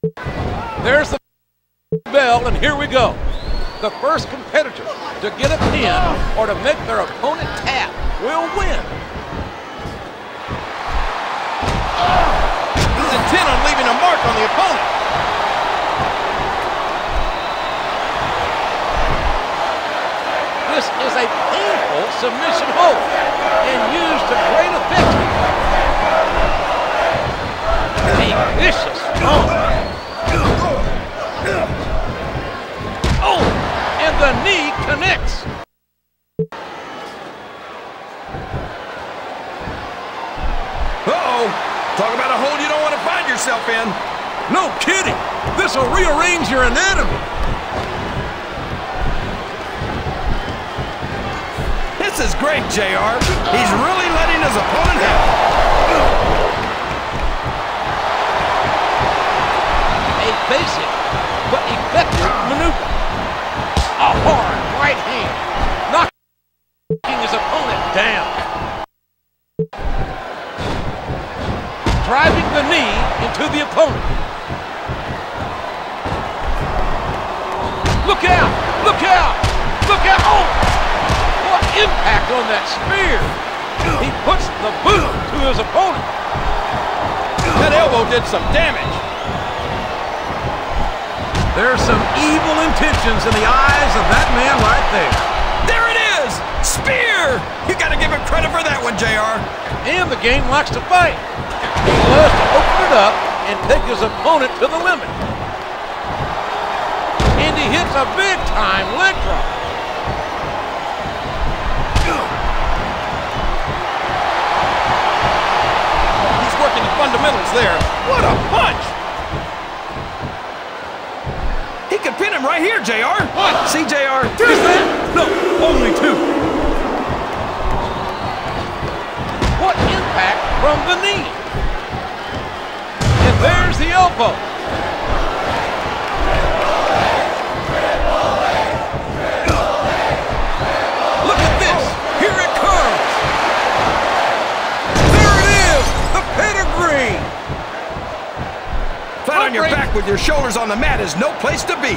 There's the bell, and here we go. The first competitor to get a pin or to make their opponent tap will win. He's intent on leaving a mark on the opponent. This is a painful submission hold and used to great effect. A vicious strong. The knee connects. Uh-oh. Talk about a hole you don't want to find yourself in. No kidding. This will rearrange your anatomy. This is great, JR. He's really letting his opponent have a basic but effective maneuver. A hard right hand, knocking his opponent down. Driving the knee into the opponent. Look out! Look out! Look out! Oh! What impact on that spear! He puts the boot to his opponent. That elbow did some damage. There's some evil intentions in the eyes of that man right there. There it is! Spear! You gotta give him credit for that one, JR. And the game likes to fight. He loves to open it up and take his opponent to the limit. And he hits a big-time leg drop. He's working the fundamentals there. What a punch! He can pin him right here, JR. One. See, JR. Here's that. No, only two. What impact from the knee. And there's the elbow. Look at this. Here it comes. There it is. The pedigree. Flat on your back with your shoulders on the mat is no place to be.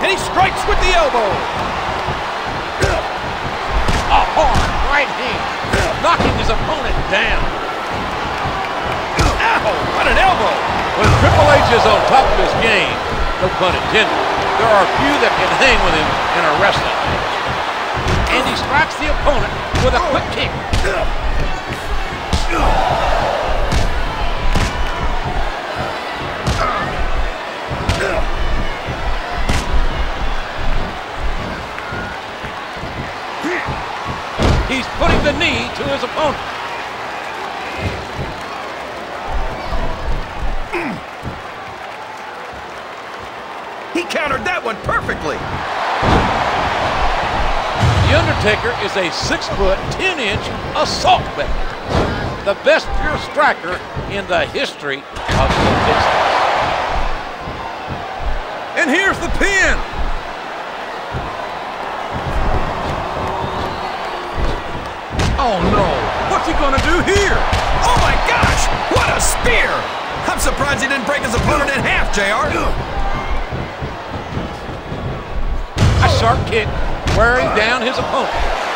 And he strikes with the elbow. A hard right hand, knocking his opponent down. Ow, what an elbow. When Triple H is on top of his game, no pun intended, there are few that can hang with him in a wrestling match. And he strikes the opponent with a quick kick. He's putting the knee to his opponent. He countered that one perfectly. The Undertaker is a 6'10" assault weapon. The best pure striker in the history of the business. And here's the pin. Oh, no. What's he gonna do here? Oh, my gosh! What a spear! I'm surprised he didn't break his opponent in half, JR. A sharp kick wearing down his opponent.